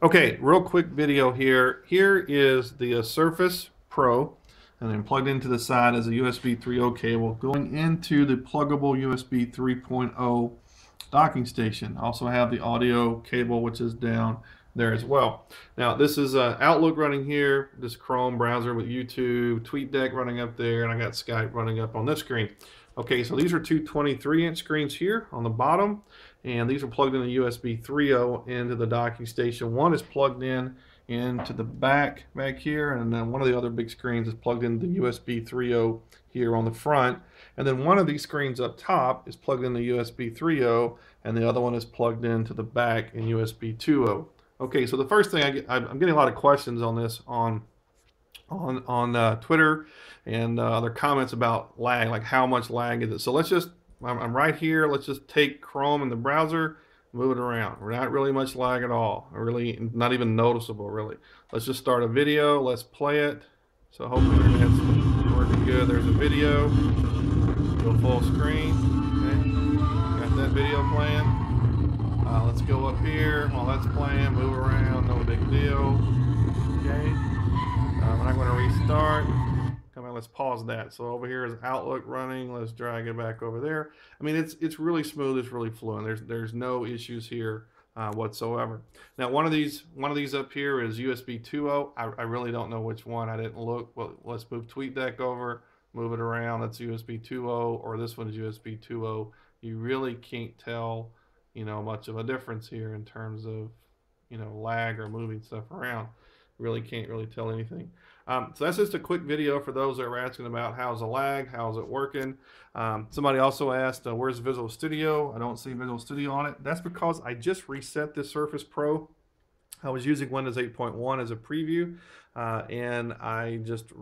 Okay, real quick video here. Here is the Surface Pro, and then plugged into the side is a USB 3.0 cable going into the pluggable USB 3.0 docking station. I also have the audio cable, which is down there as well. Now, this is Outlook running here, this Chrome browser with YouTube, TweetDeck running up there, and I got Skype running up on this screen. Okay, so these are two 23-inch screens here on the bottom, and these are plugged in the USB 3.0 into the docking station. One is plugged in into the back here, and then one of the other big screens is plugged into the USB 3.0 here on the front. And then one of these screens up top is plugged in the USB 3.0, and the other one is plugged into the back in USB 2.0. Okay, so the first thing I'm getting a lot of questions on this on Twitter and other comments about lag, like how much lag is it. So let's just, I'm right here, let's just take Chrome and the browser, move it around. We're not really much lag at all, really, not even noticeable really. Let's just start a video, let's play it. So hopefully that's working good. There's a video, go full screen, okay. Got that video playing. Let's go up here, while that's playing, move around, no big deal, okay. I'm going to restart. Come on, let's pause that. So over here is Outlook running. Let's drag it back over there. I mean, it's really smooth. It's really fluent. There's no issues here whatsoever. Now, one of these up here is USB 2.0. I really don't know which one. I didn't look. Well, let's move TweetDeck over. Move it around. That's USB 2.0, or this one is USB 2.0. You really can't tell, you know, much of a difference here in terms of, you know, lag or moving stuff around. Really can't really tell anything. So that's just a quick video for those that are asking about how's the lag, how's it working. Somebody also asked, where's Visual Studio? I don't see Visual Studio on it. That's because I just reset this Surface Pro. I was using Windows 8.1 as a preview, and I just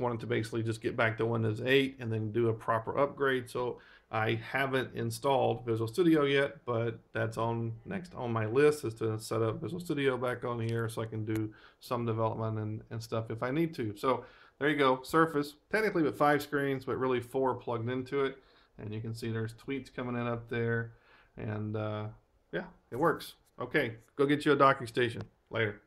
wanted to basically just get back to Windows 8 and then do a proper upgrade. So I haven't installed Visual Studio yet, but that's on next on my list, is to set up Visual Studio back on here so I can do some development and stuff if I need to. So there you go, Surface, technically with 5 screens, but really 4 plugged into it. And you can see there's tweets coming in up there, and yeah, it works. Okay, go get you a docking station. Later.